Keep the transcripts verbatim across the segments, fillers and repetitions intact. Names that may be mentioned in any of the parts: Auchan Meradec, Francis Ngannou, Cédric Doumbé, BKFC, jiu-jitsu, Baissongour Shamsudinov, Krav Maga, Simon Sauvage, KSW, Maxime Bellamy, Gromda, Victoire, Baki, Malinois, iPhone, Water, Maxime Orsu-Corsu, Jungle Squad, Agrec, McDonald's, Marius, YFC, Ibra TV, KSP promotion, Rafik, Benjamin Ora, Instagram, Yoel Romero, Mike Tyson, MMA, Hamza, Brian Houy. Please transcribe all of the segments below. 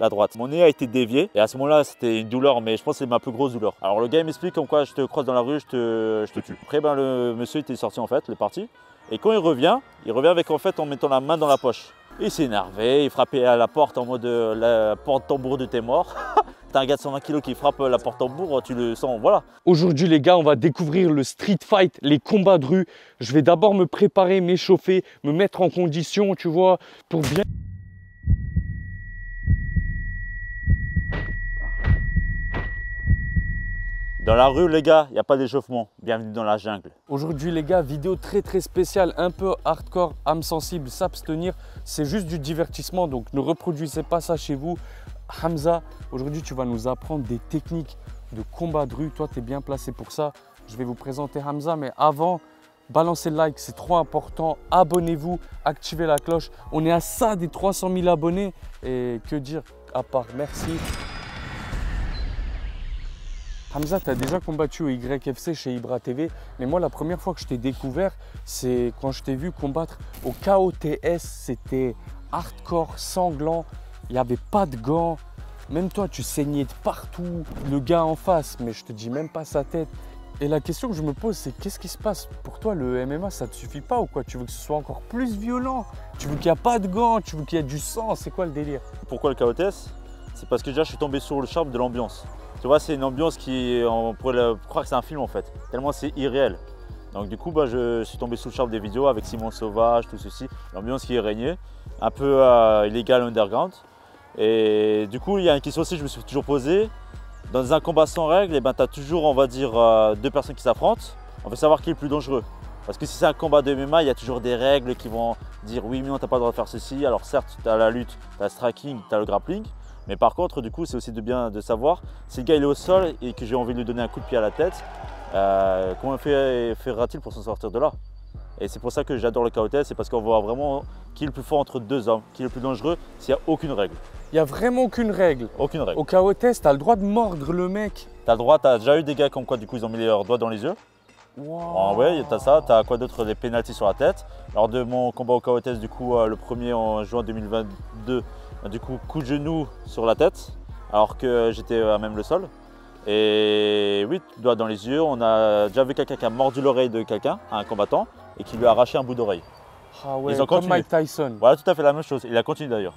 la droite. Mon nez a été dévié et à ce moment-là, c'était une douleur, mais je pense que c'est ma plus grosse douleur. Alors le gars m'explique comme quoi je te croise dans la rue, je te, je te tue. Après, ben, le monsieur était sorti en fait, il est parti. Et quand il revient, il revient avec en fait en mettant la main dans la poche. Il s'est énervé, il frappait à la porte en mode la porte tambour de tes morts. T'as un gars de cent vingt kilos qui frappe la porte tambour, tu le sens, voilà. Aujourd'hui les gars, on va découvrir le street fight, les combats de rue. Je vais d'abord me préparer, m'échauffer, me mettre en condition, tu vois, pour bien... Dans la rue les gars, il n'y a pas d'échauffement, bienvenue dans la jungle. Aujourd'hui les gars, vidéo très très spéciale, un peu hardcore, âme sensible, s'abstenir, c'est juste du divertissement, donc ne reproduisez pas ça chez vous. Hamza, aujourd'hui tu vas nous apprendre des techniques de combat de rue, toi tu es bien placé pour ça, je vais vous présenter Hamza, mais avant, balancez le like, c'est trop important, abonnez-vous, activez la cloche, on est à ça des trois cent mille abonnés, et que dire à part merci. Hamza, tu as déjà combattu au Y F C chez Ibra T V, mais moi, la première fois que je t'ai découvert, c'est quand je t'ai vu combattre au K O T S. C'était hardcore, sanglant, il n'y avait pas de gants. Même toi, tu saignais de partout. Le gars en face, mais je te dis même pas sa tête. Et la question que je me pose, c'est qu'est-ce qui se passe? Pour toi, le M M A, ça ne te suffit pas ou quoi? Tu veux que ce soit encore plus violent? Tu veux qu'il n'y a pas de gants? Tu veux qu'il y ait du sang? C'est quoi le délire? Pourquoi le K O T S? C'est parce que déjà, je suis tombé sur le charme de l'ambiance. Tu vois, c'est une ambiance qui, on pourrait croire que c'est un film en fait, tellement c'est irréel. Donc du coup, bah, je suis tombé sous le charme des vidéos avec Simon Sauvage, tout ceci. L'ambiance qui est régnée, un peu euh, illégale underground. Et du coup, il y a une question aussi que je me suis toujours posée. Dans un combat sans règles, eh ben, tu as toujours, on va dire, euh, deux personnes qui s'affrontent. On veut savoir qui est le plus dangereux. Parce que si c'est un combat de M M A, il y a toujours des règles qui vont dire oui, mais non, tu n'as pas le droit de faire ceci. Alors certes, tu as la lutte, tu as le striking, tu as le grappling. Mais par contre, du coup, c'est aussi de bien de savoir si le gars il est au sol et que j'ai envie de lui donner un coup de pied à la tête, euh, comment fera-t-il pour s'en sortir de là? Et c'est pour ça que j'adore le K O T S, c'est parce qu'on voit vraiment qui est le plus fort entre deux hommes, qui est le plus dangereux s'il n'y a aucune règle. Il n'y a vraiment aucune règle? Aucune règle. Au K O T S, tu as le droit de mordre le mec? Tu as le droit, tu as déjà eu des gars comme quoi du coup ils ont mis leurs doigts dans les yeux. Wow. Ah ouais, tu as ça, tu as quoi d'autre? Les pénalties sur la tête. Lors de mon combat au K O T S, du coup, le premier en juin deux mille vingt-deux, du coup, coup de genou sur la tête, alors que j'étais à même le sol. Et oui, doigt dans les yeux, on a déjà vu quelqu'un qui a mordu l'oreille de quelqu'un, un combattant, et qui lui a arraché un bout d'oreille. Ah ouais, ils ont comme Mike Tyson. Voilà, tout à fait la même chose. Il a continué d'ailleurs.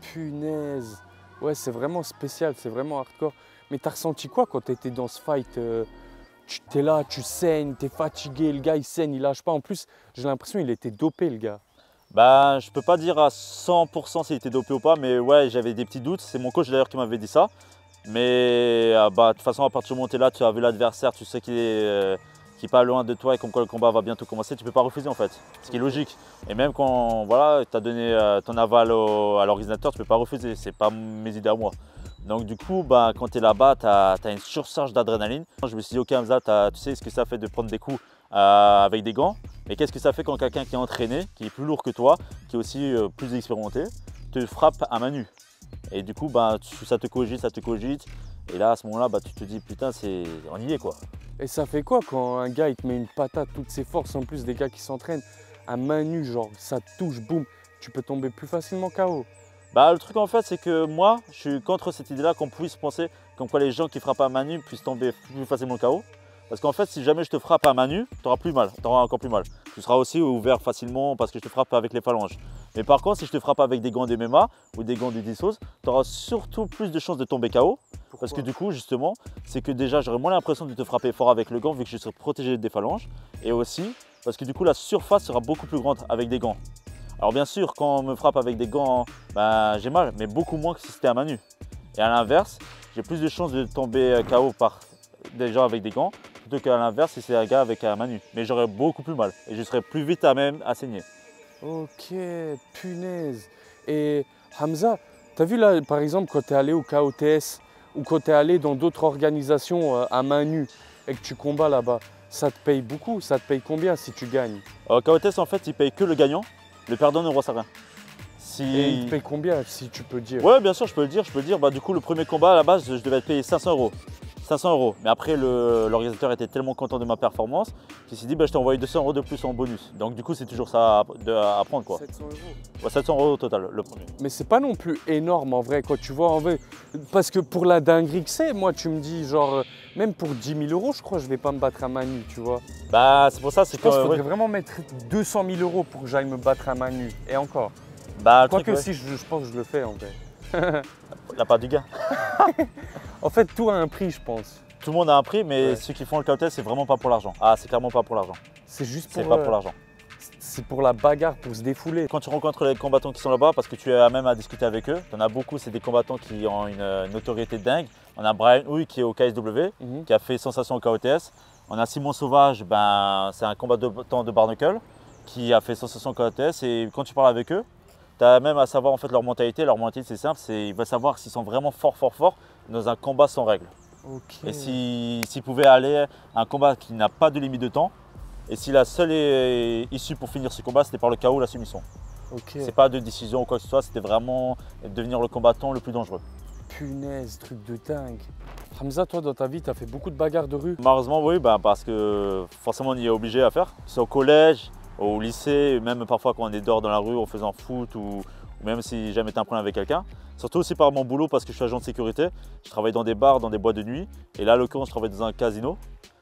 Punaise. Ouais, c'est vraiment spécial, c'est vraiment hardcore. Mais t'as ressenti quoi quand t'étais dans ce fight? euh, Tu t'es là, tu saignes, t'es fatigué, le gars il saigne, il lâche pas. En plus, j'ai l'impression qu'il était dopé, le gars. Bah, je peux pas dire à cent pour cent s'il était dopé ou pas, mais ouais, j'avais des petits doutes. C'est mon coach d'ailleurs qui m'avait dit ça. Mais bah, de toute façon, à partir du moment où tu es là, tu as vu l'adversaire, tu sais qu'il est, euh, qu'il est pas loin de toi et comme quoi le combat va bientôt commencer, tu peux pas refuser en fait, ce qui est logique. Et même quand voilà, tu as donné euh, ton aval au, à l'organisateur, tu peux pas refuser, c'est pas mes idées à moi. Donc du coup, bah, quand tu es là-bas, tu as, as une surcharge d'adrénaline. Je me suis dit, ok Hamza, tu sais ce que ça fait de prendre des coups euh, avec des gants. Mais qu'est-ce que ça fait quand quelqu'un qui est entraîné, qui est plus lourd que toi, qui est aussi euh, plus expérimenté, te frappe à main nue? Et du coup, bah, tu, ça te cogite, ça te cogite. Et là, à ce moment-là, bah, tu te dis, putain, c'est on y est quoi. Et ça fait quoi quand un gars, il te met une patate, toutes ses forces, en plus des gars qui s'entraînent à main nue, genre ça te touche, boum, tu peux tomber plus facilement K O? Bah, le truc en fait, c'est que moi, je suis contre cette idée-là qu'on puisse penser comme quoi les gens qui frappent à main nue puissent tomber plus facilement K O. Parce qu'en fait, si jamais je te frappe à main nue, tu auras plus mal, tu auras encore plus mal. Tu seras aussi ouvert facilement parce que je te frappe avec les phalanges. Mais par contre, si je te frappe avec des gants de M M A ou des gants de dissos, tu auras surtout plus de chances de tomber K O. Pourquoi? Parce que du coup, justement, c'est que déjà, j'aurais moins l'impression de te frapper fort avec le gant vu que je suis protégé des phalanges. Et aussi, parce que du coup, la surface sera beaucoup plus grande avec des gants. Alors bien sûr, quand on me frappe avec des gants, ben, j'ai mal, mais beaucoup moins que si c'était à main nue. Et à l'inverse, j'ai plus de chances de tomber K O par des gens avec des gants plutôt qu'à l'inverse si c'est un gars avec un main nue. Mais j'aurais beaucoup plus mal et je serais plus vite à même à saigner. Ok, punaise. Et Hamza, t'as vu là, par exemple, quand t'es allé au K O T S ou quand t'es allé dans d'autres organisations à main nue et que tu combats là-bas, ça te paye beaucoup? Ça te paye combien si tu gagnes? Au K O T S, en fait, ils payent que le gagnant. Le perdant ne reçoit rien. Si... Et il te paye combien si tu peux le dire? Ouais, bien sûr, je peux le dire. Je peux le dire. Bah, du coup, le premier combat à la base, je devais être payé cinq cents euros. cinq cents euros. Mais après, l'organisateur était tellement content de ma performance qu'il s'est dit bah, je t'ai envoyé deux cents euros de plus en bonus. Donc du coup, c'est toujours ça à, de, à prendre quoi. sept cents euros. Ouais, sept cents euros au total, le premier. Mais c'est pas non plus énorme en vrai, quoi. Tu vois, en vrai, parce que pour la dinguerie que c'est, moi, tu me dis genre, même pour dix mille euros, je crois que je vais pas me battre à Manu, tu vois. Bah, c'est pour ça, c'est que. Je pense qu'il faudrait ouais. vraiment mettre deux cent mille euros pour que j'aille me battre à Manu. Et encore. Bah, Quoique ouais. si, je, je pense que je le fais en vrai. La part du gars. En fait, tout a un prix, je pense. Tout le monde a un prix, mais ouais. ceux qui font le K O T S, c'est vraiment pas pour l'argent. Ah, c'est clairement pas pour l'argent. C'est juste pour. C'est euh... pas pour l'argent. C'est pour la bagarre, pour se défouler. Quand tu rencontres les combattants qui sont là-bas, parce que tu as même à discuter avec eux, t'en as beaucoup, c'est des combattants qui ont une, une notoriété dingue. On a Brian Houy qui est au K S W, mm-hmm. qui a fait sensation au K O T S. On a Simon Sauvage, ben, c'est un combattant de barnacle qui a fait sensation au K O T S. Et quand tu parles avec eux, tu as même à savoir en fait leur mentalité. Leur mentalité, c'est simple, c'est ils veulent savoir s'ils sont vraiment forts, forts, forts dans un combat sans règles. Okay. Et s'ils si, pouvaient aller à un combat qui n'a pas de limite de temps, et si la seule issue pour finir ce combat, c'était par le K O ou la soumission. Okay. C'est pas de décision ou quoi que ce soit, c'était vraiment devenir le combattant le plus dangereux. Punaise, truc de dingue. Hamza, toi, dans ta vie, tu as fait beaucoup de bagarres de rue? Malheureusement, oui, bah, parce que forcément, on y est obligé à faire. C'est au collège, au lycée, même parfois quand on est dehors dans la rue, en faisant foot ou même si jamais tu as un problème avec quelqu'un. Surtout aussi par mon boulot, parce que je suis agent de sécurité. Je travaille dans des bars, dans des boîtes de nuit. Et là, à l'occurrence, je travaille dans un casino.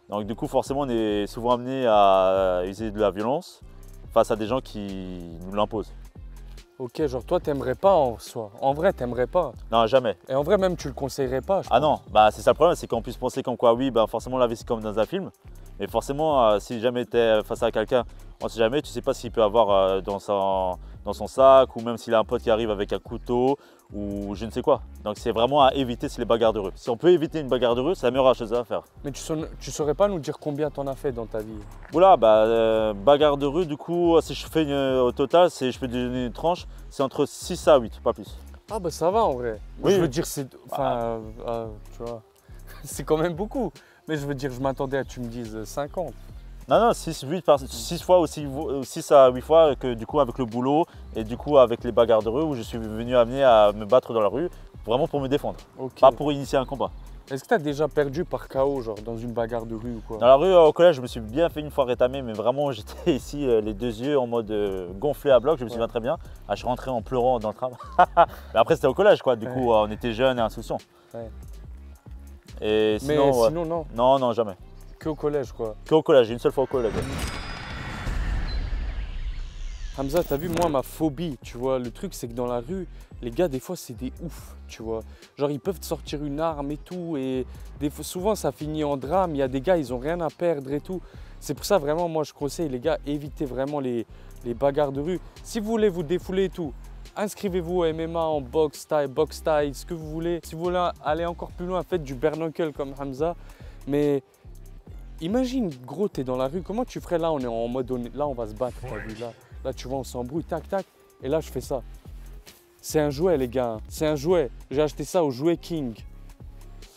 Donc du coup, forcément, on est souvent amené à utiliser de la violence face à des gens qui nous l'imposent. Ok, genre toi, t'aimerais pas en soi. En vrai, t'aimerais pas. Non, jamais. Et en vrai, même, tu le conseillerais pas. Ah non, bah c'est ça le problème, c'est qu'on puisse penser comme quoi, oui, bah forcément, la vie, c'est comme dans un film. Mais forcément, euh, si jamais t'es face à quelqu'un, on sait jamais, tu sais pas s'il peut avoir euh, dans, son, dans son sac ou même s'il a un pote qui arrive avec un couteau ou je ne sais quoi. Donc c'est vraiment à éviter, c'est les bagarres de rue. Si on peut éviter une bagarre de rue, c'est la meilleure chose à faire. Mais tu ne tu saurais pas nous dire combien t'en as fait dans ta vie? Oula, bah euh, bagarre de rue, du coup, si je fais une, au total, je peux donner une tranche, c'est entre six à huit, pas plus. Ah bah ça va en vrai. Oui. Je veux dire, c'est, enfin, ah. euh, euh, tu vois, c'est quand même beaucoup. Mais je veux dire, je m'attendais à que tu me dises cinquante. Non, non, six, huit, six fois ou six à huit fois que du coup avec le boulot et du coup avec les bagarres de rue où je suis venu amené à me battre dans la rue, vraiment pour me défendre, okay. Pas pour initier un combat. Est-ce que tu as déjà perdu par K O, genre dans une bagarre de rue ou quoi? Dans la rue, au collège, je me suis bien fait une fois rétamer, mais vraiment j'étais ici les deux yeux en mode gonflé à bloc, je me souviens ouais. très bien. Ah, je suis rentré en pleurant dans le tram. Mais après, c'était au collège quoi, du ouais. coup, on était jeunes et insouciants. Ouais. Et sinon, mais sinon, non. Non, non, jamais. Que au collège, quoi. Que au collège, une seule fois au collège. Hamza, t'as vu, moi, ma phobie, tu vois. Le truc, c'est que dans la rue, les gars, des fois, c'est des oufs, tu vois. Genre, ils peuvent te sortir une arme et tout. Et des fois, souvent, ça finit en drame. Il y a des gars, ils ont rien à perdre et tout. C'est pour ça, vraiment, moi, je conseille, les gars, évitez vraiment les, les bagarres de rue. Si vous voulez vous défouler et tout, inscrivez-vous au M M A, en boxe, taille, boxe, taille, ce que vous voulez. Si vous voulez aller encore plus loin, faites du bare-knuckle comme Hamza. Mais imagine, gros, t'es dans la rue, comment tu ferais là, on est en mode, on est, là, on va se battre, t'as vu, là, là, tu vois, on s'embrouille, tac, tac, et là, je fais ça. C'est un jouet, les gars, hein. C'est un jouet. J'ai acheté ça au Jouet King.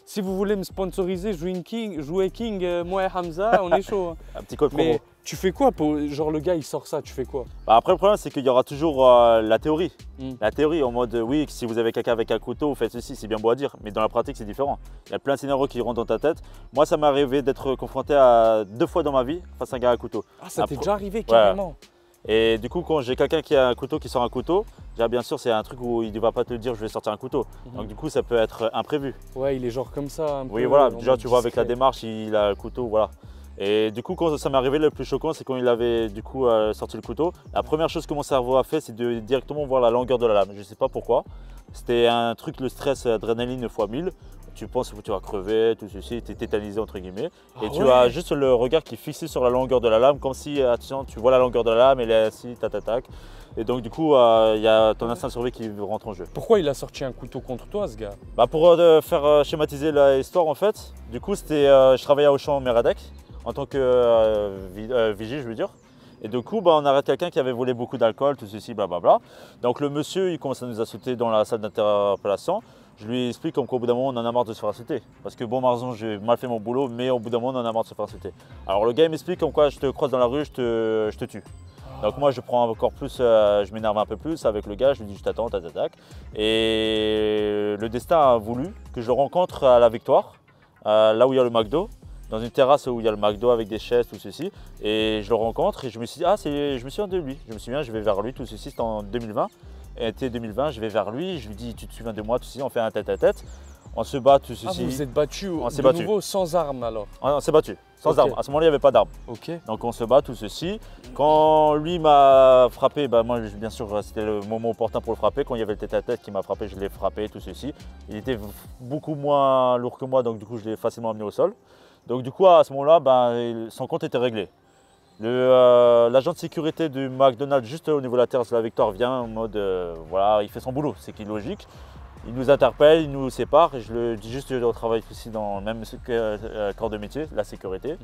Si vous voulez me sponsoriser, Jouet King, Jouet King euh, moi et Hamza, on est chaud. Hein. Un petit code promo. Mais, tu fais quoi pour, genre le gars il sort ça, tu fais quoi? Bah après le problème c'est qu'il y aura toujours euh, la théorie. Mm. La théorie en mode oui, si vous avez quelqu'un avec un couteau, vous faites ceci, c'est bien beau à dire. Mais dans la pratique c'est différent. Il y a plein de scénarios qui rentrent dans ta tête. Moi ça m'est arrivé d'être confronté à deux fois dans ma vie face à un gars à un couteau. Ah ça t'est déjà arrivé carrément? Ouais. Et du coup quand j'ai quelqu'un qui a un couteau, qui sort un couteau, déjà, bien sûr c'est un truc où il ne va pas te dire je vais sortir un couteau. Mm. Donc du coup ça peut être imprévu. Ouais il est genre comme ça un peu. Oui voilà, déjà tu vois avec la démarche il a le couteau, voilà. Et du coup, quand ça m'est arrivé, le plus choquant, c'est quand il avait du coup euh, sorti le couteau. La première chose que mon cerveau a fait, c'est de directement voir la longueur de la lame. Je ne sais pas pourquoi. C'était un truc, le stress, adrénaline fois mille. Tu penses que tu vas crever, tout ceci, tu es tétanisé entre guillemets. Ah et ouais. tu as juste le regard qui est fixé sur la longueur de la lame, comme si, attention, tu vois la longueur de la lame, elle est assise, tac, tac, tac. Et donc du coup, il euh, y a ton instinct de survie qui rentre en jeu. Pourquoi il a sorti un couteau contre toi, ce gars? Bah pour euh, faire euh, schématiser l'histoire en fait. Du coup, c'était, euh, je travaillais à Auchan Meradec en tant que euh, vi euh, vigile, je veux dire. Et du coup, bah, on arrête quelqu'un qui avait volé beaucoup d'alcool, tout ceci, blablabla. Donc le monsieur, il commence à nous insulter dans la salle d'interpellation. Je lui explique comme qu'au bout d'un moment, on en a marre de se faire insulter. Parce que bon, Marzon, j'ai mal fait mon boulot, mais au bout d'un moment, on en a marre de se faire insulter. Alors le gars, il m'explique comme quoi je te croise dans la rue, je te, je te tue. Donc moi, je prends encore plus, euh, je m'énerve un peu plus avec le gars, je lui dis je t'attends, tac, tac, tac. Et le destin a voulu que je le rencontre à la Victoire. euh, là où il y a le McDo, dans une terrasse où il y a le McDo avec des chaises, tout ceci. Et je le rencontre et je me suis dit, ah, je me souviens de lui. Je me souviens, je vais vers lui, tout ceci, c'était en deux mille vingt. Été deux mille vingt, je vais vers lui, je lui dis, tu te souviens de moi, tout ceci, on fait un tête à tête. On se bat, tout ceci. Ah, vous vous êtes battu de battu. nouveau sans armes alors? On s'est battu, sans okay. armes. À ce moment-là, il n'y avait pas d'armes. Okay. Donc on se bat, tout ceci. Quand lui m'a frappé, bah, moi, bien sûr, c'était le moment opportun pour le frapper. Quand il y avait le tête-à-tête qui m'a frappé, je l'ai frappé, tout ceci. Il était beaucoup moins lourd que moi, donc du coup, je l'ai facilement amené au sol. Donc du coup, à ce moment-là, bah, son compte était réglé. L'agent euh, de sécurité du McDonald's, juste au niveau de la terrasse de la Victoire, vient en mode, euh, voilà, il fait son boulot, c'est qu'il est logique. Il nous interpelle, il nous sépare, et je le dis juste, on travaille aussi dans le même corps de métier, la sécurité. Mmh.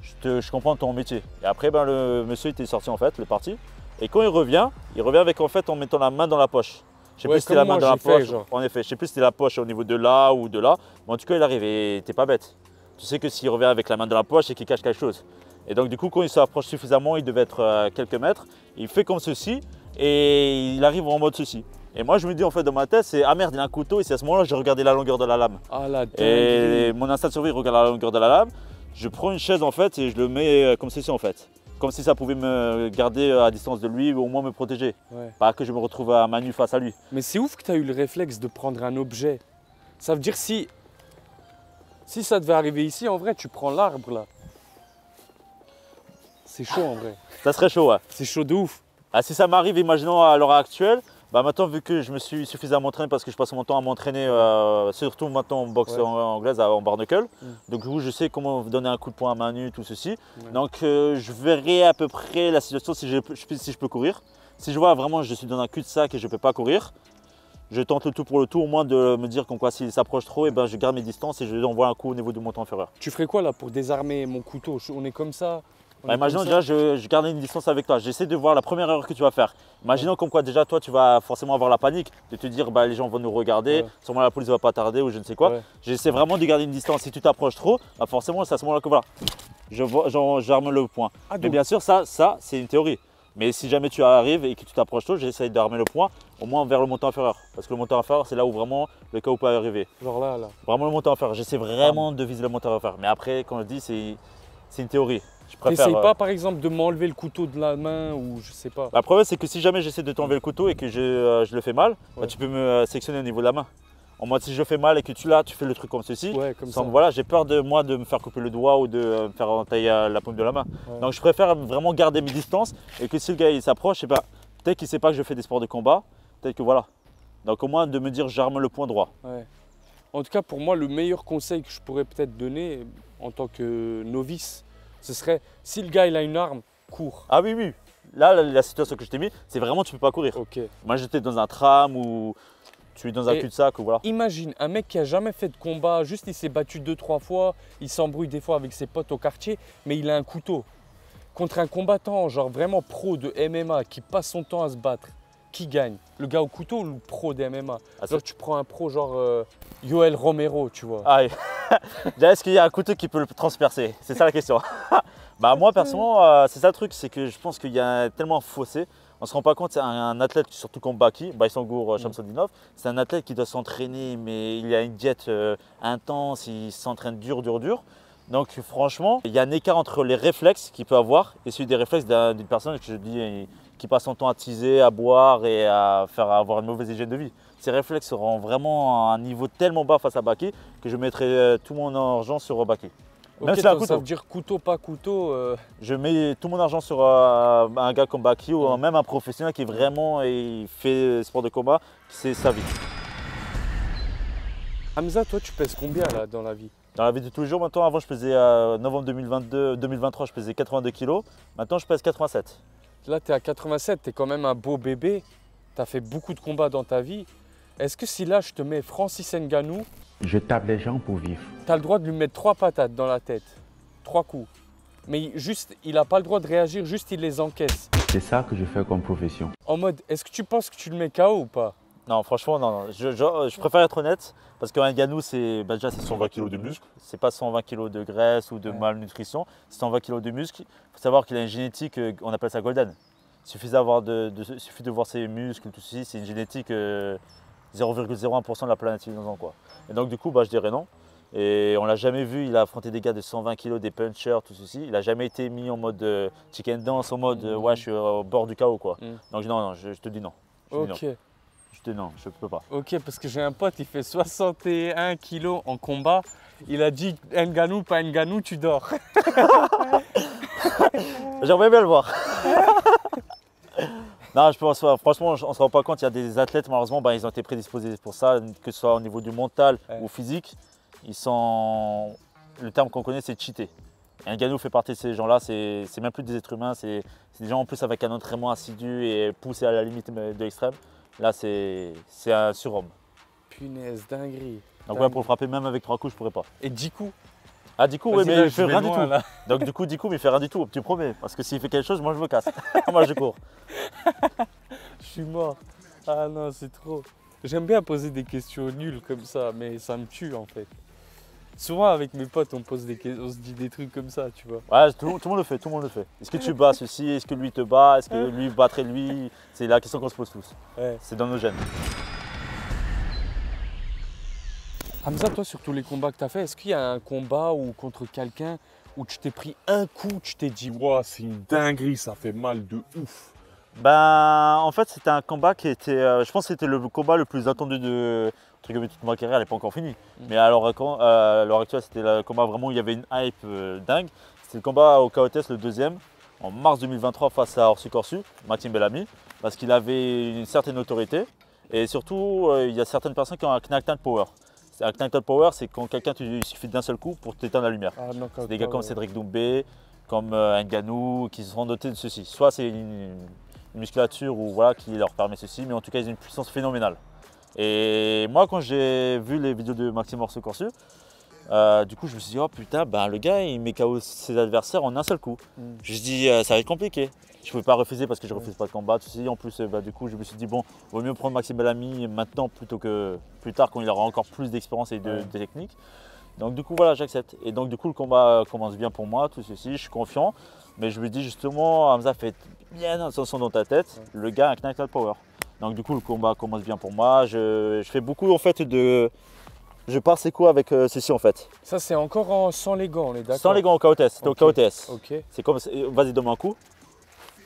Je, te, je comprends ton métier. Et après, ben, le monsieur était sorti en fait, le parti. Et quand il revient, il revient avec en fait en mettant la main dans la poche. Je sais ouais, plus si c'était la main dans la fait, poche. Genre. En effet, je sais plus si c'était la poche au niveau de là ou de là. Mais en tout cas, il arrive et t'es pas bête. Tu sais que s'il revient avec la main dans la poche, c'est qu'il cache quelque chose. Et donc du coup, quand il s'approche suffisamment, il devait être à quelques mètres. Il fait comme ceci et il arrive en mode ceci. Et moi, je me dis en fait dans ma tête, c'est ah merde, il a un couteau. Et c'est à ce moment-là j'ai regardé la longueur de la lame. Ah, la et mon instinct de survie regarde la longueur de la lame. Je prends une chaise en fait et je le mets comme ceci en fait. Comme si ça pouvait me garder à distance de lui ou au moins me protéger. Ouais. Pas que je me retrouve à main nue face à lui. Mais c'est ouf que tu as eu le réflexe de prendre un objet. Ça veut dire si, si ça devait arriver ici, en vrai, tu prends l'arbre là. C'est chaud en vrai. Ça serait chaud, ouais. C'est chaud de ouf. Ah, si ça m'arrive, imaginons à l'heure actuelle. Bah maintenant, vu que je me suis suffisamment entraîné, parce que je passe mon temps à m'entraîner, euh, surtout maintenant en boxe ouais. anglaise, en bare knuckle, mmh. donc du coup, je sais comment donner un coup de poing à main nue, tout ceci. Ouais. Donc euh, je verrai à peu près la situation si je, si je peux courir. Si je vois vraiment je suis dans un cul-de-sac et je ne peux pas courir, je tente le tout pour le tout, au moins de me dire qu'en quoi s'il s'approche trop, et ben, je garde mes distances et je lui envoie un coup au niveau de mon temps inférieur. Tu ferais quoi là pour désarmer mon couteau? On est comme ça. Bah, imaginons déjà, je, je garde une distance avec toi, j'essaie de voir la première erreur que tu vas faire. Imaginons ouais. comme quoi déjà toi tu vas forcément avoir la panique, de te dire bah, les gens vont nous regarder, ouais. sûrement la police va pas tarder ou je ne sais quoi. Ouais. J'essaie vraiment de garder une distance, si tu t'approches trop, bah, forcément c'est à ce moment-là que voilà, j'arme le point. Ah, mais bien sûr ça, ça c'est une théorie. Mais si jamais tu arrives et que tu t'approches tôt, j'essaie d'armer le point au moins vers le montant inférieur. Parce que le montant inférieur, c'est là où vraiment le cas où peut arriver. Genre là, là. Vraiment le montant inférieur, j'essaie vraiment de viser le montant inférieur. Mais après, quand je dis, c'est une théorie. T'essayes pas euh... par exemple de m'enlever le couteau de la main ou je sais pas. La preuve c'est que si jamais j'essaie de t'enlever le couteau et que je, euh, je le fais mal, ouais. bah, tu peux me euh, sectionner au niveau de la main. En mode si je fais mal et que tu l'as, tu fais le truc comme ceci. Ouais, comme sans, ça. Voilà, j'ai peur de moi de me faire couper le doigt ou de euh, me faire entailler euh, la paume de la main. Ouais. Donc je préfère vraiment garder mes distances et que si le gars il s'approche, bah, peut-être qu'il sait pas que je fais des sports de combat, peut-être que voilà. Donc au moins de me dire j'arme le point droit. Ouais. En tout cas pour moi le meilleur conseil que je pourrais peut-être donner en tant que novice, ce serait, si le gars il a une arme, cours. Ah oui, oui. Là, la, la situation que je t'ai mis, c'est vraiment tu peux pas courir. Ok. Moi, j'étais dans un tram ou tu es dans un cul-de-sac ou voilà. Imagine, un mec qui a jamais fait de combat, juste il s'est battu deux, trois fois, il s'embrouille des fois avec ses potes au quartier, mais il a un couteau. Contre un combattant, genre vraiment pro de M M A, qui passe son temps à se battre, qui gagne? Le gars au couteau ou le pro de M M A? Ah, genre tu prends un pro genre euh, Yoel Romero, tu vois. Ah oui. Est-ce qu'il y a un couteau qui peut le transpercer? C'est ça la question. Bah moi personnellement, euh, c'est ça le truc, c'est que je pense qu'il y a tellement un fossé. On se rend pas compte, c'est un, un athlète, surtout comme Baki, Baissongour Shamsudinov, c'est un athlète qui doit s'entraîner, mais il a une diète euh, intense, il s'entraîne dur, dur, dur. Donc franchement, il y a un écart entre les réflexes qu'il peut avoir et celui des réflexes d'une personne que je dis, qui passe son temps à teaser, à boire et à faire avoir une mauvaise hygiène de vie. Ces réflexes seront vraiment à un niveau tellement bas face à Baki que je mettrai tout mon argent sur Baki. Même okay, si donc, ça veut dire couteau, pas couteau. Euh... Je mets tout mon argent sur euh, un gars comme Baki ou mmh. même un professionnel qui vraiment et fait sport de combat, c'est sa vie. Hamza, toi tu pèses combien là dans la vie? Dans la vie de tous les jours, maintenant, avant je pesais euh, novembre deux mille vingt-deux, deux mille vingt-trois, je pesais quatre-vingt-deux kilos. Maintenant je pèse quatre-vingt-sept. Là tu es à quatre-vingt-sept, tu es quand même un beau bébé. Tu as fait beaucoup de combats dans ta vie. Est-ce que si là je te mets Francis Ngannou, je tape les gens pour vivre. Tu as le droit de lui mettre trois patates dans la tête, trois coups. Mais juste, il n'a pas le droit de réagir, juste il les encaisse. C'est ça que je fais comme profession. En mode, est-ce que tu penses que tu le mets K O ou pas? Non, franchement, non, non. Je, je, je préfère être honnête parce qu'un Ngannou, c'est bah déjà c'est cent vingt kilos de muscles. C'est pas cent vingt kilos de graisse ou de ouais. malnutrition, c'est cent vingt kilos de muscles. Il faut savoir qu'il a une génétique, on appelle ça golden. Il suffit, d'avoir de, de, suffit de voir ses muscles, tout ceci, c'est une génétique euh, zéro virgule zéro un pour cent de la planète, quoi. Et donc du coup, bah, je dirais non. Et on l'a jamais vu, il a affronté des gars de cent vingt kilos, des punchers, tout ceci. Il n'a jamais été mis en mode euh, chicken dance, en mode mmh. ouais, je suis au bord du chaos quoi. Mmh. Donc non, non, je, je te dis non. Je ok. Dis non. Je te dis non, je peux pas. Ok, parce que j'ai un pote, il fait soixante et un kilos en combat. Il a dit Ngannou, pas Ngannou, tu dors. J'aimerais bien le voir. Non, je pense, franchement, on ne se rend pas compte, il y a des athlètes, malheureusement, ben, ils ont été prédisposés pour ça, que ce soit au niveau du mental ouais. ou physique. Ils sont, le terme qu'on connaît, c'est cheaté. Ngannou fait partie de ces gens-là, c'est même plus des êtres humains, c'est des gens en plus avec un entraînement assidu et poussé à la limite de l'extrême. Là, c'est un surhomme. Punaise, dinguerie. Donc dinguerie. Ouais, pour le frapper, même avec trois coups, je pourrais pas. Et dix coups? Ah, du coup, oui, mais là, il fait rien loin, du tout. Là. Donc, du coup, du coup, mais il fait rien du tout, tu promets. Parce que s'il fait quelque chose, moi, je me casse. Moi, je cours. Je suis mort. Ah non, c'est trop. J'aime bien poser des questions nulles comme ça, mais ça me tue, en fait. Souvent, avec mes potes, on, pose des... on se dit des trucs comme ça, tu vois. Ouais, tout, tout le monde le fait, tout le monde le fait. Est-ce que tu bats ceci? Est-ce que lui te bat? Est-ce que lui battrait lui? C'est la question qu'on se pose tous. Ouais. C'est dans nos gènes. Hamza, toi, sur tous les combats que tu as fait, est-ce qu'il y a un combat ou contre quelqu'un où tu t'es pris un coup, tu t'es dit « Waouh, c'est une dinguerie, ça fait mal de ouf ». Ben, en fait, c'était un combat qui était… Euh, je pense que c'était le combat le plus attendu de… Truc que toute ma carrière, elle n'est pas encore finie. Mmh. Mais à l'heure euh, actuelle, c'était le combat vraiment où il y avait une hype euh, dingue. C'était le combat au K O T S, le deuxième, en mars deux mille vingt-trois, face à Orsu-Corsu, Maxime Bellamy, parce qu'il avait une certaine autorité. Et surtout, euh, il y a certaines personnes qui ont un knockout power. Un knockout power, c'est quand quelqu'un, il suffit d'un seul coup pour t'éteindre la lumière. Ah, c'est des gars comme Cédric Doumbé, comme euh, Ngannou, qui se sont dotés de ceci. Soit c'est une, une musculature ou, voilà, qui leur permet ceci, mais en tout cas, ils ont une puissance phénoménale. Et moi, quand j'ai vu les vidéos de Maxime Orsu-Corsu, euh, du coup, je me suis dit, oh putain, ben, le gars, il met K O ses adversaires en un seul coup. Mm. Je me suis dit, euh, ça va être compliqué. Je ne pouvais pas refuser parce que je ne refuse pas de combat. Tout ceci. En plus, bah, du coup, je me suis dit, bon, vaut mieux prendre Maxime Bellamy maintenant plutôt que plus tard quand il aura encore plus d'expérience et de, ouais. de technique. Donc, du coup, voilà, j'accepte. Et donc, du coup, le combat commence bien pour moi, tout ceci. Je suis confiant. Mais je me dis, justement, Hamza, fait bien attention dans ta tête. Ouais. Le gars a un knockout power. Donc, du coup, le combat commence bien pour moi. Je, je fais beaucoup, en fait, de. Je pars ses coups avec euh, ceci en fait. Ça, c'est encore en, sans les gants, on est d'accord? Sans les gants au K O T S. C'était okay. au K O T S. Okay. C'est comme. Vas-y, donne-moi un coup.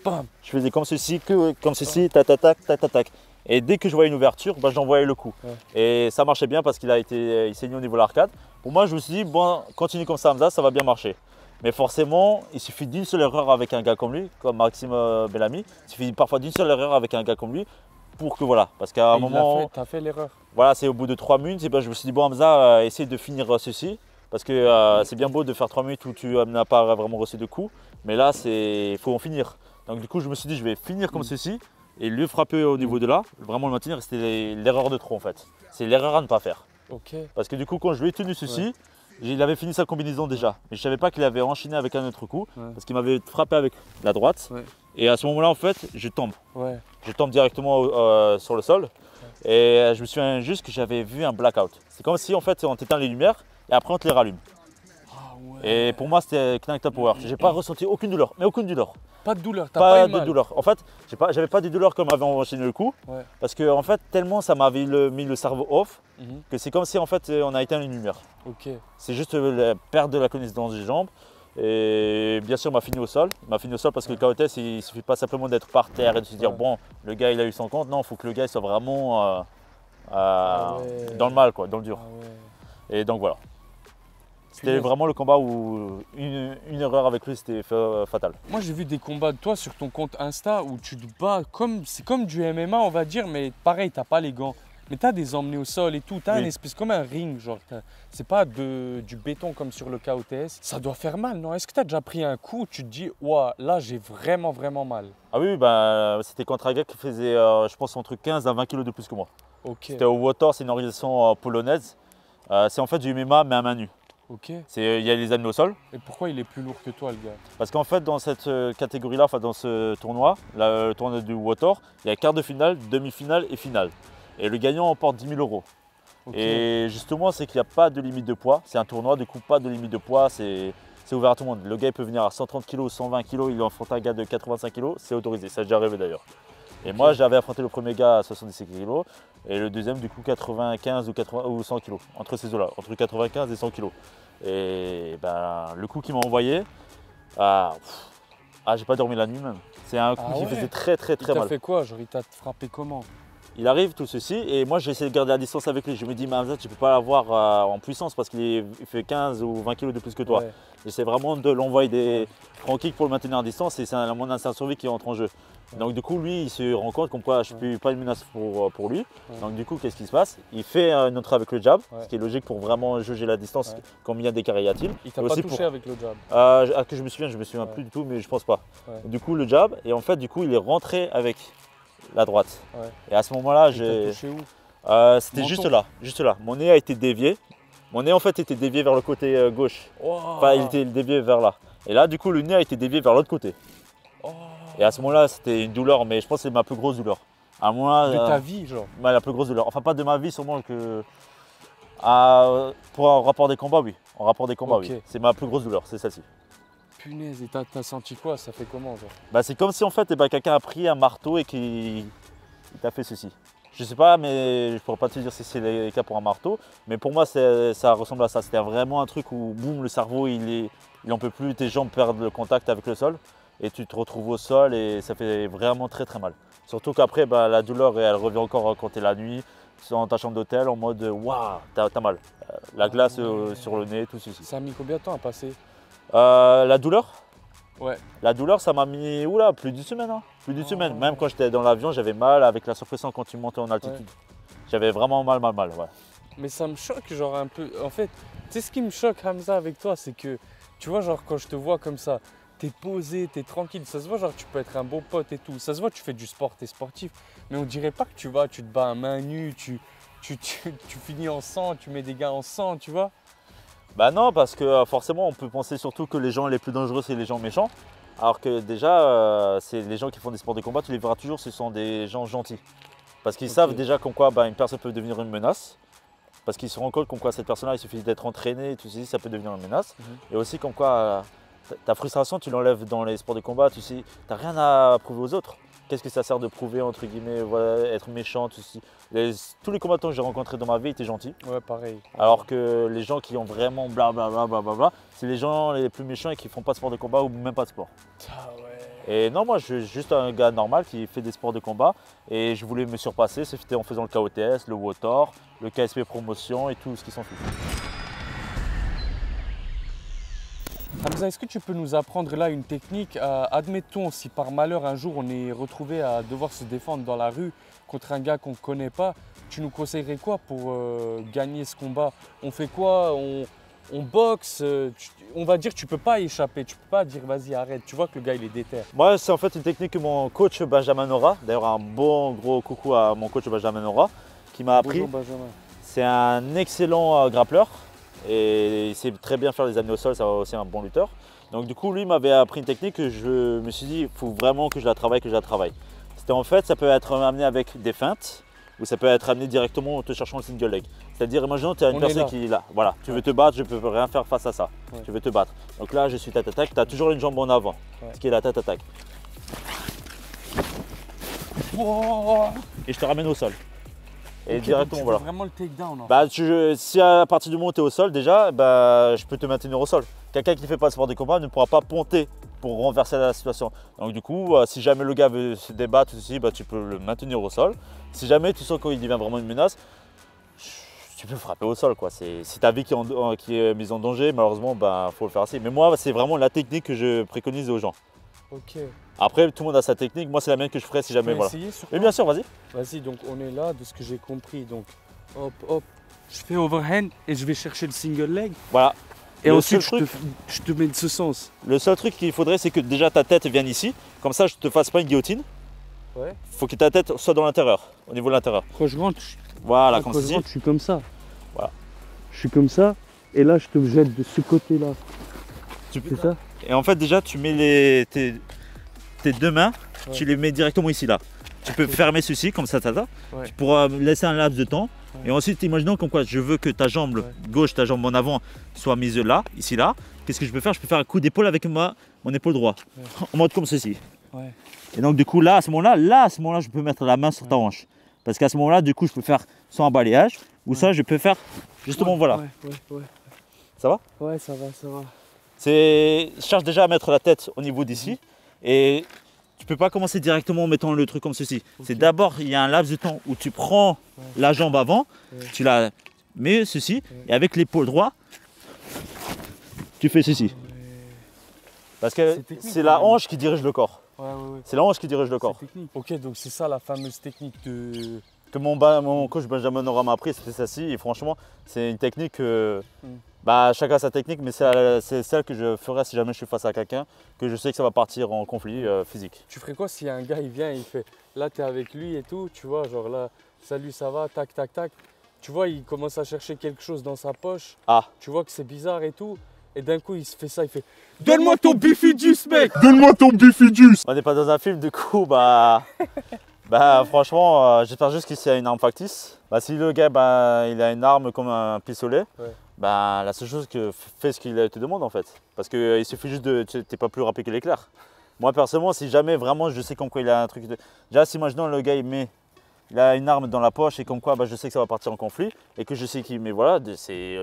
Bam. Je faisais comme ceci, que, comme ceci, tac, tac, tac, tac, tac. Et dès que je voyais une ouverture, bah, j'envoyais le coup. Ouais. Et ça marchait bien parce qu'il a été il saignait au niveau de l'arcade. Pour moi, je me suis dit, bon, continue comme ça, Hamza, ça va bien marcher. Mais forcément, il suffit d'une seule erreur avec un gars comme lui, comme Maxime Bellamy. Il suffit parfois d'une seule erreur avec un gars comme lui pour que voilà. Parce qu'à un moment. Tu as fait, fait l'erreur. Voilà, c'est au bout de trois minutes, et ben, je me suis dit, bon, Hamza, euh, essaye de finir ceci. Parce que euh, c'est bien beau de faire trois minutes où tu euh, n'as pas vraiment reçu de coups. Mais là, il faut en finir. Donc du coup, je me suis dit, je vais finir comme mmh. ceci et le frapper au niveau de là, vraiment le maintenir. C'était l'erreur de trop en fait. C'est l'erreur à ne pas faire. Okay. Parce que du coup, quand je lui ai tenu ceci, ouais. il avait fini sa combinaison déjà. Mais je ne savais pas qu'il avait enchaîné avec un autre coup ouais. parce qu'il m'avait frappé avec la droite. Ouais. Et à ce moment-là, en fait, je tombe. Ouais. Je tombe directement euh, sur le sol. Ouais. Et je me souviens juste que j'avais vu un blackout. C'est comme si en fait, on t'éteint les lumières et après on te les rallume. Et pour moi, c'était knockout power. J'ai pas ressenti aucune douleur, mais aucune douleur. Pas de douleur, t'as pas, pas eu de mal. douleur. En fait, j'avais pas de douleur comme avant enchaîné le coup, ouais. parce que en fait, tellement ça m'avait mis le cerveau off mm -hmm. que c'est comme si en fait, on a éteint une lumière. Okay. C'est juste la perte de la connaissance des jambes. Et bien sûr, m'a fini au sol. M'a fini au sol parce que le K O T S, il ne suffit pas simplement d'être par terre et de se dire ouais. bon, le gars, il a eu son compte. Non, il faut que le gars il soit vraiment euh, euh, ah ouais. dans le mal, quoi, dans le dur. Ah ouais. Et donc voilà. C'était vraiment le combat où une, une erreur avec lui, c'était fatal. Moi, j'ai vu des combats de toi sur ton compte Insta où tu te bats comme, c'est comme du M M A, on va dire, mais pareil, t'as pas les gants. Mais t'as des emmenés au sol et tout, t'as oui. une espèce comme un ring, genre, c'est pas de, du béton comme sur le K O T S. Ça doit faire mal, non? Est-ce que t'as déjà pris un coup où tu te dis, ouah, là, j'ai vraiment, vraiment mal? Ah oui, bah, c'était contre Agrec qui faisait, euh, je pense, entre quinze à vingt kilos de plus que moi. Okay. C'était au Water, c'est une organisation euh, polonaise. Euh, c'est en fait du M M A, mais à main nue. Okay. C'est, il y a les amenés au sol. Et pourquoi il est plus lourd que toi, le gars? Parce qu'en fait, dans cette catégorie-là, enfin dans ce tournoi, la, le tournoi du Water, il y a quart de finale, demi-finale et finale. Et le gagnant emporte dix mille euros. Okay. Et justement, c'est qu'il n'y a pas de limite de poids. C'est un tournoi, du coup, pas de limite de poids. C'est ouvert à tout le monde. Le gars, il peut venir à cent trente kilos, cent vingt kilos, il enfronte un gars de quatre-vingt-cinq kilos. C'est autorisé. Ça a déjà rêvé d'ailleurs. Et okay. moi, j'avais affronté le premier gars à soixante-dix-sept kilos et le deuxième, du coup, quatre-vingt-quinze ou cent kilos, entre ces eaux-là, entre quatre-vingt-quinze et cent kilos. Et ben, le coup qu'il m'a envoyé, ah, pff, ah j'ai pas dormi la nuit même. C'est un coup ah qui ouais. faisait très très très il mal. Il t'a fait quoi? Genre, il t'a frappé comment? Il arrive tout ceci et moi j'ai essayé de garder la distance avec lui. Je me dis, mais Hamza, tu peux pas l'avoir euh, en puissance parce qu'il fait quinze ou vingt kilos de plus que toi. Ouais. J'essaie vraiment de l'envoyer des front kicks pour le maintenir à distance et c'est mon instinct survie qui entre en jeu. Ouais. Donc du coup, lui, il se rend compte qu'on ne suis pas une menace pour, pour lui. Ouais. Donc du coup, qu'est-ce qui se passe? Il fait une entrée avec le jab, ouais. ce qui est logique pour vraiment juger la distance, ouais. combien d'écart y a-t-il. Il t'a pas touché pour... avec le jab? euh, À que je me souviens, je me souviens ouais. plus du tout, mais je pense pas. Ouais. Du coup, le jab et en fait, du coup, il est rentré avec la droite. Ouais. Et à ce moment-là, j'ai. Euh, C'était juste là, juste là. Mon nez a été dévié. Mon nez en fait était dévié vers le côté euh, gauche. Wow. Enfin, il était dévié vers là. Et là, du coup, le nez a été dévié vers l'autre côté. Oh. Et à ce moment-là, c'était une douleur, mais je pense que c'est ma plus grosse douleur. À moi. De ta euh, vie, genre. Bah, la plus grosse douleur. Enfin, pas de ma vie, sûrement que. Euh, pour un rapport des combats, oui. En rapport des combats, okay. oui. C'est ma plus grosse douleur, c'est celle-ci. Punaise, et t'as senti quoi? Ça fait comment genre? Bah c'est comme si en fait eh ben, quelqu'un a pris un marteau et qui t'a fait ceci. Je sais pas, mais je pourrais pas te dire si c'est le cas pour un marteau, mais pour moi ça ressemble à ça. C'était vraiment un truc où boum, le cerveau il est, il en peut plus, tes jambes perdent le contact avec le sol et tu te retrouves au sol et ça fait vraiment très très mal. Surtout qu'après bah, la douleur elle revient encore quand t'es la nuit, dans ta chambre d'hôtel en mode waouh, t'as mal. La ah, glace mais... euh, sur le nez, tout ceci. Ça a mis combien de temps à passer? Euh, la douleur, ouais. La douleur, ça m'a mis oula, plus d'une semaine, hein. plus d'une oh, semaine. Même quand j'étais dans l'avion, j'avais mal avec la surpression quand tu montais en altitude. Ouais. J'avais vraiment mal, mal, mal. Ouais. Mais ça me choque, genre un peu. En fait, tu sais ce qui me choque, Hamza, avec toi, c'est que tu vois, genre quand je te vois comme ça, t'es posé, t'es tranquille. Ça se voit, genre tu peux être un beau pote et tout. Ça se voit, tu fais du sport, t'es sportif. Mais on dirait pas que tu vas, tu te bats à main nue, tu, tu, tu, tu finis en sang, tu mets des gars en sang, tu vois. Bah non, parce que forcément on peut penser surtout que les gens les plus dangereux c'est les gens méchants. Alors que déjà, euh, c'est les gens qui font des sports de combat, tu les verras toujours, ce sont des gens gentils. Parce qu'ils okay. savent déjà qu'en quoi bah, une personne peut devenir une menace. Parce qu'ils se rendent compte qu'en quoi cette personne-là, il suffit d'être entraîné et tout ceci, ça peut devenir une menace. Mm-hmm. Et aussi qu'en quoi euh, ta frustration, tu l'enlèves dans les sports de combat, tu sais, t'as rien à prouver aux autres. Qu'est-ce que ça sert de prouver, entre guillemets, voilà, être méchant, tout ceci. Les, tous les combattants que j'ai rencontrés dans ma vie étaient gentils. Ouais, pareil. Alors que les gens qui ont vraiment blablabla, bla, bla, bla, c'est les gens les plus méchants et qui font pas de sport de combat ou même pas de sport. Ah ouais. Et non, moi, je suis juste un gars normal qui fait des sports de combat et je voulais me surpasser. C'était en faisant le K O T S, le Water, le K S P promotion et tout ce qui s'en fout. Hamza, est-ce que tu peux nous apprendre là une technique euh, admettons, si par malheur un jour on est retrouvé à devoir se défendre dans la rue contre un gars qu'on ne connaît pas, tu nous conseillerais quoi pour euh, gagner ce combat? On fait quoi? On, on boxe euh, tu, On va dire tu peux pas échapper, tu peux pas dire vas-y arrête, tu vois que le gars il est déter. Moi, c'est en fait une technique que mon coach Benjamin Ora, d'ailleurs un bon gros coucou à mon coach Benjamin Ora, qui m'a appris. C'est un excellent euh, grappleur. Et il sait très bien faire les amener au sol, c'est aussi un bon lutteur. Donc du coup, lui m'avait appris une technique que je me suis dit, il faut vraiment que je la travaille, que je la travaille. C'était en fait, ça peut être amené avec des feintes ou ça peut être amené directement en te cherchant le single leg. C'est-à-dire, imaginons, tu as une On personne est qui est là, voilà, tu ouais. veux te battre, je ne peux rien faire face à ça, ouais. tu veux te battre. Donc là, je suis tête-attaque, tu as toujours une jambe en avant, ouais. ce qui est la tête-attaque. Wow. Et je te ramène au sol. Et okay, directement, tu voilà. vraiment le takedown. En fait. Bah, tu, si à partir du moment où tu es au sol, déjà, bah, je peux te maintenir au sol. Quelqu'un qui ne fait pas de sport de combat ne pourra pas ponter pour renverser la situation. Donc, du coup, euh, si jamais le gars veut se débattre, bah, tu peux le maintenir au sol. Si jamais tu sens qu'il devient vraiment une menace, tu peux frapper au sol. C'est ta vie qui est, en, qui est mise en danger. Malheureusement, il bah, faut le faire ainsi. Mais moi, c'est vraiment la technique que je préconise aux gens. Okay. Après, tout le monde a sa technique. Moi, c'est la même que je ferais si jamais. Tu peux essayer sur quoi ? Mais bien sûr, vas-y. Vas-y, donc on est là, de ce que j'ai compris. Donc, hop, hop, je fais overhand et je vais chercher le single leg. Voilà. Et le ensuite, je, truc, te, je te mets de ce sens. Le seul truc qu'il faudrait, c'est que déjà ta tête vienne ici. Comme ça, je ne te fasse pas une guillotine. Ouais. Faut que ta tête soit dans l'intérieur, au niveau de l'intérieur. Quand je rentre, je... Voilà, quand, quand je rentre, je suis comme ça. Voilà. Je suis comme ça. Et là, je te jette de ce côté-là. C'est ça ? Et en fait, déjà, tu mets les, tes, tes deux mains, ouais. tu les mets directement ici, là. Tu peux okay. fermer ceci, comme ça, tata. Ouais. Tu pourras laisser un laps de temps. Ouais. Et ensuite, imaginons comme quoi je veux que ta jambe ouais. gauche, ta jambe en avant, soit mise là, ici, là. Qu'est-ce que je peux faire? Je peux faire un coup d'épaule avec ma, mon épaule droite, ouais. en mode comme ceci. Ouais. Et donc du coup là, à ce moment-là, là à ce moment-là, je peux mettre la main sur ouais. ta hanche. Parce qu'à ce moment-là, du coup, je peux faire sans balayage, ou ouais. ça, je peux faire justement ouais, voilà. Ouais, ouais, ouais. Ça va? Ouais, ça va, ça va. Je cherche déjà à mettre la tête au niveau d'ici, et tu peux pas commencer directement en mettant le truc comme ceci. Okay. C'est d'abord, il y a un laps de temps où tu prends ouais. la jambe avant, ouais. tu la mets ceci, ouais. et avec l'épaule droite, tu fais ceci. Ouais. Parce que c'est la hanche qui dirige le corps. Ouais, ouais, ouais. C'est la hanche qui dirige le corps. Ok, donc c'est ça la fameuse technique de... que mon, mon coach Benjamin Ora m'a appris, c'était celle-ci, et franchement, c'est une technique... Euh, mm. Bah, chacun a sa technique, mais c'est celle que je ferais si jamais je suis face à quelqu'un, que je sais que ça va partir en conflit euh, physique. Tu ferais quoi si un gars il vient et il fait, là t'es avec lui et tout, tu vois, genre là, salut ça va, tac tac tac, tu vois, il commence à chercher quelque chose dans sa poche, ah. tu vois que c'est bizarre et tout, et d'un coup il se fait ça, il fait, donne-moi ton bifidus mec, donne-moi ton bifidus. On n'est pas dans un film du coup, bah... Bah franchement, euh, j'espère juste qu'il y a une arme factice. Bah si le gars bah, il a une arme comme un pistolet, ouais. bah la seule chose que fait ce qu'il te demande en fait. Parce qu'il euh, suffit juste de... t'es pas plus rapide que l'éclair. Moi personnellement, si jamais vraiment je sais comme quoi il a un truc de... Déjà si imaginons le gars il met... Il a une arme dans la poche et comme quoi bah, je sais que ça va partir en conflit et que je sais qu'il... Mais voilà,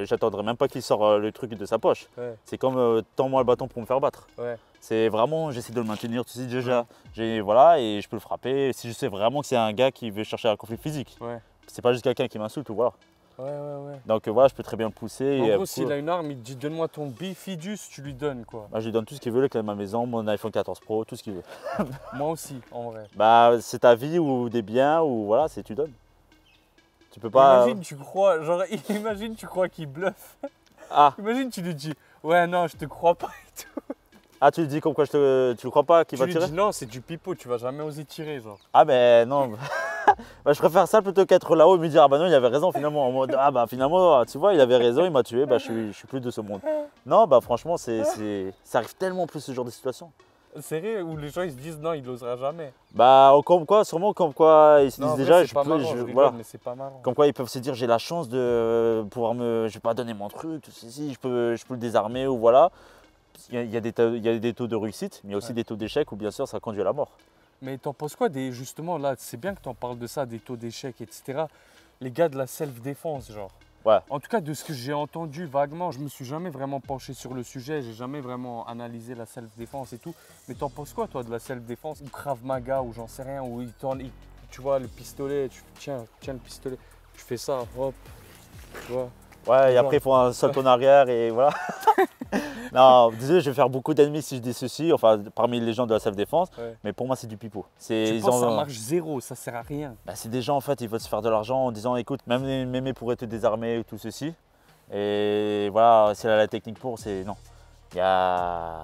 j'attendrai même pas qu'il sorte euh, le truc de sa poche. Ouais. C'est comme euh, tends-moi le bâton pour me faire battre. Ouais. C'est vraiment, j'essaie de le maintenir, tu sais déjà, j'ai voilà, et je peux le frapper si je sais vraiment que c'est un gars qui veut chercher un conflit physique. Ouais. C'est pas juste quelqu'un qui m'insulte ou voilà. Ouais, ouais, ouais. Donc voilà, je peux très bien le pousser. En et, gros, s'il a une arme, il te dit donne-moi ton bifidus, tu lui donnes quoi. Bah, je lui donne tout ce qu'il veut, le clé de ma maison, mon iPhone quatorze Pro, tout ce qu'il veut. Moi aussi, en vrai. Bah, c'est ta vie ou des biens ou voilà, c'est tu donnes. Tu peux pas. Imagine, tu crois, genre, imagine, tu crois qu'il bluffe. Ah. Imagine, tu lui dis, ouais, non, je te crois pas et tout. Ah, tu lui dis comme quoi je te, tu le crois pas qu'il va tirer? Tu lui dis non, c'est du pipeau, tu vas jamais oser tirer genre. Ah ben non, bah, je préfère ça plutôt qu'être là-haut et me dire ah ben non, il avait raison finalement. En mode, ah bah ben, finalement, tu vois, il avait raison, il m'a tué, bah ben, je, suis, je suis plus de ce monde. Non, bah ben, franchement, c'est, c'est, ça arrive tellement plus ce genre de situation. C'est vrai, où les gens ils se disent non, il n'osera jamais. Bah comme quoi, sûrement comme quoi ils se disent non, déjà, vrai, je peux, marrant, je, rigole, voilà. Mais c'est pas marrant. Comme quoi ils peuvent se dire j'ai la chance de pouvoir me, je vais pas donner mon truc, tout ceci, je peux, je peux le désarmer ou voilà. Il y, a, il, y a des taux, il y a des taux de réussite, mais il y a aussi ouais. des taux d'échec où bien sûr ça conduit à la mort. Mais t'en penses quoi des, justement là, c'est bien que t'en parles de ça, des taux d'échec, et cetera. Les gars de la self-défense, genre. Ouais. En tout cas, de ce que j'ai entendu vaguement, je me suis jamais vraiment penché sur le sujet, j'ai jamais vraiment analysé la self-défense et tout. Mais t'en penses quoi toi de la self-défense? Ou Krav Maga, ou j'en sais rien, où il t'en, il, tu vois le pistolet, tu tiens, tiens le pistolet, tu fais ça, hop, tu vois. Ouais, et après il faut un saut en arrière et voilà. Non, désolé, je vais faire beaucoup d'ennemis si je dis ceci, enfin parmi les gens de la self-défense, ouais. mais pour moi c'est du pipeau. Je pense que ça marche zéro, ça sert à rien. Bah, c'est des gens en fait, ils veulent se faire de l'argent en disant écoute, même les mémés pourraient te désarmer ou tout ceci. Et voilà, c'est la technique pour, c'est non. Il y a...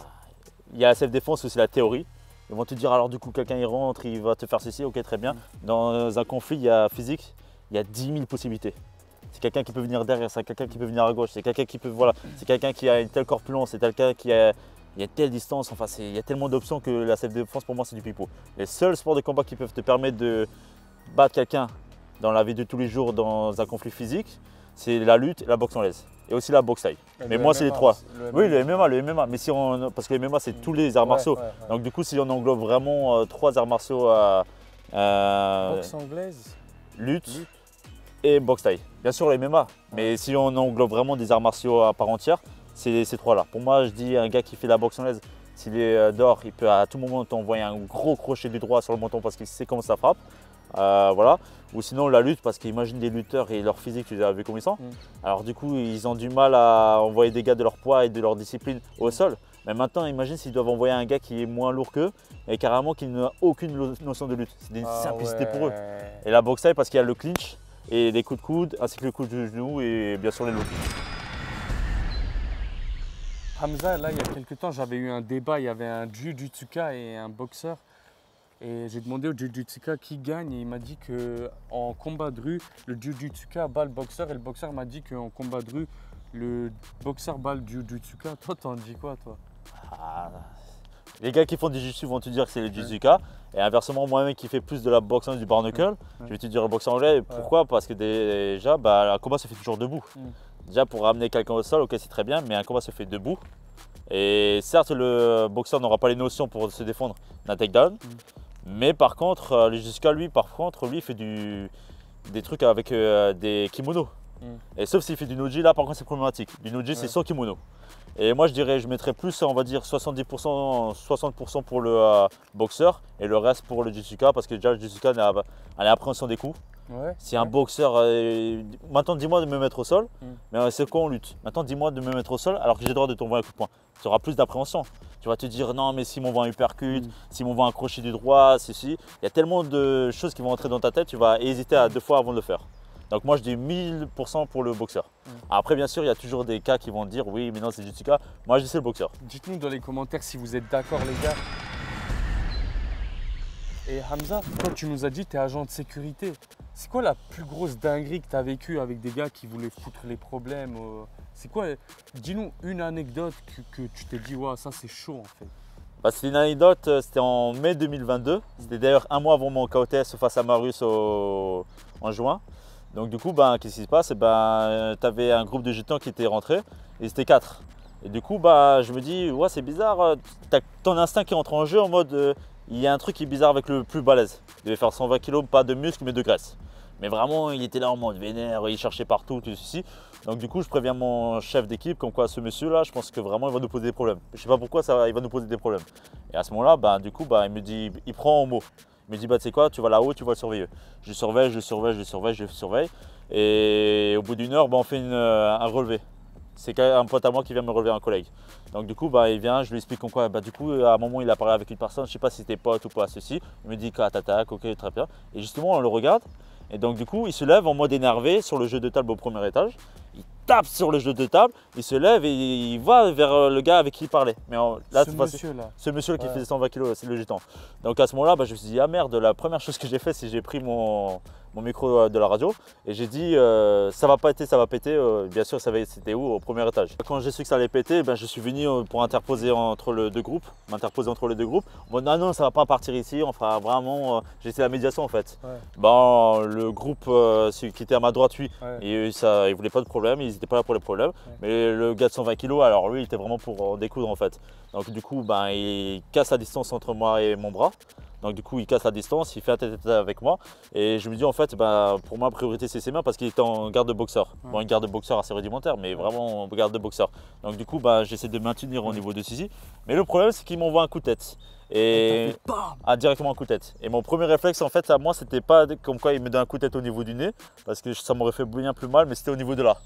il y a la self-défense où c'est la théorie. Ils vont te dire alors du coup quelqu'un il rentre, il va te faire ceci, ok très bien. Dans un conflit il y a physique, il y a dix mille possibilités. C'est quelqu'un qui peut venir derrière, c'est quelqu'un qui peut venir à gauche, c'est quelqu'un qui peut, voilà, c'est quelqu'un qui a une telle corpulence, c'est quelqu'un qui a, il y a telle distance, enfin il y a tellement d'options que la self-défense pour moi c'est du pipeau. Les seuls sports de combat qui peuvent te permettre de battre quelqu'un dans la vie de tous les jours dans un conflit physique, c'est la lutte, la boxe anglaise et aussi la boxe thaï. Mais moi c'est les trois. Le oui le M M A, le M M A, mais si on, parce que le M M A c'est tous les arts martiaux. Ouais, ouais, ouais. Donc du coup si on englobe vraiment euh, trois arts martiaux à euh, boxe anglaise, lutte. lutte. et boxe thaï. Bien sûr les M M A, mais si on englobe vraiment des arts martiaux à part entière, c'est ces trois-là. Pour moi, je dis un gars qui fait la boxe anglaise, s'il est dehors, il peut à tout moment t'envoyer un gros crochet du droit sur le menton parce qu'il sait comment ça frappe. Euh, voilà. Ou sinon la lutte, parce qu'imagine des lutteurs et leur physique, tu as vu comment ils sont. Mm. Alors du coup, ils ont du mal à envoyer des gars de leur poids et de leur discipline au mm. sol. Mais maintenant, imagine s'ils doivent envoyer un gars qui est moins lourd qu'eux et carrément qui n'a aucune notion de lutte. C'est une ah, simplicité ouais. pour eux. Et la boxe thaï, parce qu'il y a le clinch, et les coups de coude, ainsi que le coup de genou et bien sûr les loupes. Hamza, là, il y a quelques temps, j'avais eu un débat, il y avait un jujutsuka et un boxeur. Et j'ai demandé au jujutsuka qui gagne et il m'a dit qu'en combat de rue, le jujutsuka bat le boxeur et le boxeur m'a dit qu'en combat de rue, le boxeur bat le jujutsuka. Toi, t'en dis quoi, toi? Ah, les gars qui font du jiu-jitsu vont te dire que c'est le jiu-jitsuka. Et inversement, moi-même qui fais plus de la boxe anglaise, du bare knuckle, mmh. je vais te dire le boxe anglais. Pourquoi ouais. Parce que déjà, bah, un combat se fait toujours debout. Mmh. Déjà, pour ramener quelqu'un au sol, ok, c'est très bien, mais un combat se fait debout. Et certes, le boxeur n'aura pas les notions pour se défendre d'un takedown, mmh. mais par contre, jusqu'à lui, par contre, lui fait du, des trucs avec euh, des kimonos. Mmh. Et sauf s'il fait du noji, là par contre c'est problématique. Du noji ouais. c'est sans kimono. Et moi je dirais, je mettrais plus, on va dire soixante-dix pour cent, soixante pour cent pour le euh, boxeur et le reste pour le Jitsuka, parce que déjà le Jitsuka a, a l'appréhension des coups. Ouais, si ouais. un boxeur, euh, maintenant dis-moi de me mettre au sol, mm. mais euh, c'est quoi on lutte? Maintenant dis-moi de me mettre au sol alors que j'ai le droit de tomber un coup de poing. Tu auras plus d'appréhension. Tu vas te dire non mais si m'on voit un uppercut, mm. si m'on voit un crochet du droit, ceci. Il y a tellement de choses qui vont entrer dans ta tête, tu vas hésiter à deux fois avant de le faire. Donc moi je dis mille pour cent pour le boxeur. Mmh. Après bien sûr il y a toujours des cas qui vont dire oui mais non c'est Jitsuka, moi je sais le boxeur. Dites-nous dans les commentaires si vous êtes d'accord les gars. Et Hamza, toi tu nous as dit que tu es agent de sécurité. C'est quoi la plus grosse dinguerie que tu as vécue avec des gars qui voulaient foutre les problèmes? C'est quoi? Dis-nous une anecdote que, que tu t'es dit ouais, ça c'est chaud en fait. Bah, c'est une anecdote, c'était en mai deux mille vingt-deux. Mmh. C'était d'ailleurs un mois avant mon K O T S face à Marius au... en juin. Donc du coup, ben, qu'est-ce qui se passe? Ben, tu avais un groupe de gitans qui était rentré et c'était quatre. Et du coup, ben, je me dis, ouais, c'est bizarre, t'as ton instinct qui entre en jeu en mode, il euh, y a un truc qui est bizarre avec le plus balèze. Il devait faire cent vingt kilos, pas de muscles, mais de graisse. Mais vraiment, il était là en mode vénère, il cherchait partout, tout ceci. Donc du coup, je préviens mon chef d'équipe, comme quoi ce monsieur-là, je pense que vraiment, il va nous poser des problèmes. Je sais pas pourquoi, ça, il va nous poser des problèmes. Et à ce moment-là, ben, du coup, ben, il me dit, il prend au mot. Il me dit, bah, tu sais quoi, tu vas là-haut, tu vas le surveiller. Je surveille, je surveille, je surveille, je surveille. Et au bout d'une heure, bah, on fait une, euh, un relevé. C'est un pote à moi qui vient me relever, un collègue. Donc du coup, bah, il vient, je lui explique quoi. Bah, du coup, à un moment, il a parlé avec une personne, je ne sais pas si c'était pote ou pas, ceci. Il me dit, ah, t'attaques, ok, très bien. Et justement, on le regarde. Et donc du coup, il se lève en mode énervé sur le jeu de table au premier étage. Il tape sur le jeu de table, il se lève et il va vers le gars avec qui il parlait. Mais on, là, ce monsieur-là ce monsieur ouais. qui faisait cent vingt kilos, c'est le gitan. Donc à ce moment-là, bah, je me suis dit, ah merde, la première chose que j'ai fait, c'est j'ai pris mon, mon micro de la radio et j'ai dit, euh, ça va péter, ça va péter. Euh, bien sûr, ça va, c'était où? Au premier étage. Quand j'ai su que ça allait péter, ben, je suis venu pour interposer entre les deux groupes, m'interposer entre les deux groupes. Bon, non, non, ça va pas partir ici, on fera vraiment. Euh, j'ai essayé la médiation en fait. Ouais. Ben, le groupe euh, qui était à ma droite, lui, ouais. et ça, il voulait pas de problème. Ils n'étaient pas là pour les problèmes, ouais. mais le gars de cent vingt kilos, alors lui, il était vraiment pour en découdre en fait. Donc du coup, ben, il casse la distance entre moi et mon bras. Donc du coup, il casse la distance, il fait un tête-à-tête avec moi. Et je me dis en fait, ben, pour moi, priorité, c'est ses mains parce qu'il était en garde de boxeur. Ouais. Bon, une garde de boxeur assez rudimentaire, mais vraiment en garde de boxeur. Donc du coup, ben, j'essaie de maintenir au niveau de Sisi. Mais le problème, c'est qu'il m'envoie un coup de tête. Et, et ah, directement un coup de tête. Et mon premier réflexe en fait à moi, c'était pas comme quoi il me donne un coup de tête au niveau du nez, parce que ça m'aurait fait bien plus mal, mais c'était au niveau de là.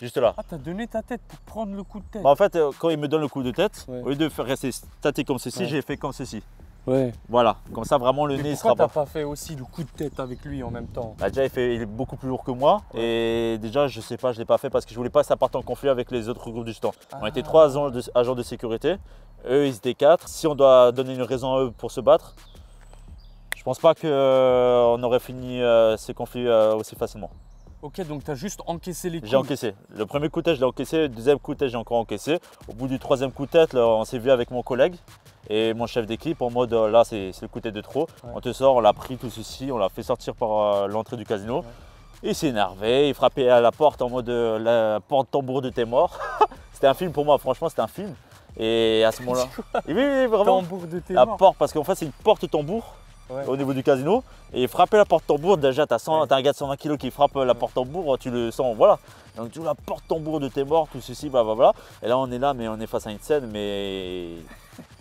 Juste là. Ah, t'as donné ta tête pour prendre le coup de tête. Bah, en fait, quand il me donne le coup de tête, ouais. au lieu de faire rester statique comme ceci, ouais. j'ai fait comme ceci. Ouais. Voilà, comme ça vraiment le mais nez sera pas. Pourquoi t'as pas fait aussi le coup de tête avec lui en même temps? Bah, déjà, il, fait, il est beaucoup plus lourd que moi. Ouais. Et déjà, je sais pas, je l'ai pas fait parce que je voulais pas que ça parte en conflit avec les autres groupes du temps. Ah. On était trois agents de, agents de sécurité. Eux, ils étaient quatre. Si on doit donner une raison à eux pour se battre, je pense pas qu'on euh, aurait fini euh, ces conflits euh, aussi facilement. Ok, donc tu as juste encaissé les coups. J'ai encaissé. Le premier coup de tête, je l'ai encaissé. Le deuxième coup de tête, j'ai encore encaissé. Au bout du troisième coup de tête, là, on s'est vu avec mon collègue et mon chef d'équipe en mode là, c'est le coup de tête de trop. Ouais. On te sort, on l'a pris tout ceci, on l'a fait sortir par euh, l'entrée du casino. Ouais. Il s'est énervé, il frappait à la porte en mode la porte tambour de tes morts. C'était un film pour moi, franchement, c'était un film. Et à ce moment-là. Oui, oui, vraiment. Tambour de tes morts. La porte, parce qu'en fait, c'est une porte tambour. Ouais, au niveau ouais. du casino et frapper la porte tambour, déjà t'as ouais. un gars de cent vingt kilos qui frappe la ouais. porte tambour, tu le sens, voilà. Donc tu vois la porte tambour de tes morts, tout ceci, blablabla. Et là on est là, mais on est face à une scène, mais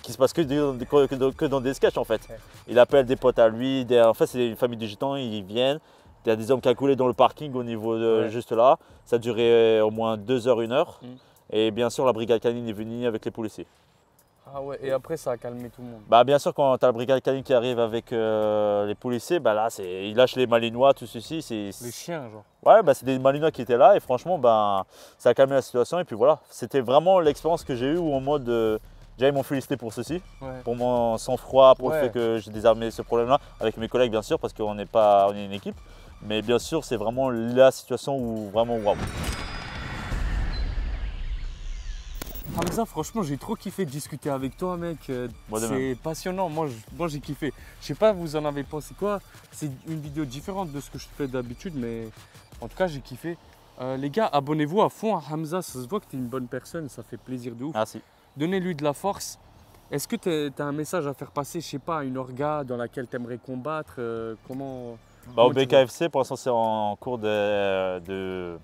qui se passe que, que, que dans des sketchs en fait. Ouais. Il appelle des potes à lui, des... en fait c'est une famille de gitans, ils viennent. Il y a des hommes qui ont coulé dans le parking au niveau de ouais. juste là. Ça durait au moins deux heures, une heure. Mmh. Et bien sûr la brigade canine est venue avec les policiers. Ah ouais, et après ça a calmé tout le monde. Bah bien sûr, quand tu as la brigade canine qui arrive avec euh, les policiers, bah là c'est ils lâchent les Malinois, tout ceci. Les chiens genre. Ouais, bah c'est des Malinois qui étaient là et franchement bah, ça a calmé la situation et puis voilà. C'était vraiment l'expérience que j'ai eue où en mode, euh, déjà ils m'ont félicité pour ceci, ouais. pour mon sang-froid, pour ouais. le fait que j'ai désarmé ce problème-là, avec mes collègues bien sûr parce qu'on n'est pas, on est une équipe. Mais bien sûr c'est vraiment la situation où vraiment waouh. Hamza, franchement, j'ai trop kiffé de discuter avec toi, mec. C'est passionnant. Moi, j'ai kiffé. Je sais pas, vous en avez pensé quoi? C'est une vidéo différente de ce que je fais d'habitude, mais en tout cas, j'ai kiffé. Euh, les gars, abonnez-vous à fond à Hamza. Ça se voit que tu es une bonne personne. Ça fait plaisir de ouf. Merci. donnez-lui de la force. Est-ce que tu as un message à faire passer, je sais pas, à une orga dans laquelle tu aimerais combattre euh, comment, bah, comment au B K F C, pour l'instant, c'est en cours de, de,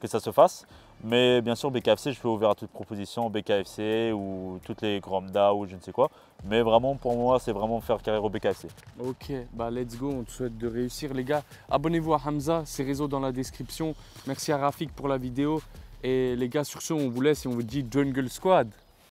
que ça se fasse. Mais bien sûr, B K F C, je suis ouvert à toute proposition, B K F C ou toutes les Gromda ou je ne sais quoi. Mais vraiment, pour moi, c'est vraiment faire carrière au B K F C. Ok, bah let's go, on te souhaite de réussir, les gars. Abonnez-vous à Hamza, ses réseaux dans la description. Merci à Rafik pour la vidéo. Et les gars, sur ce, on vous laisse et on vous dit Jungle Squad.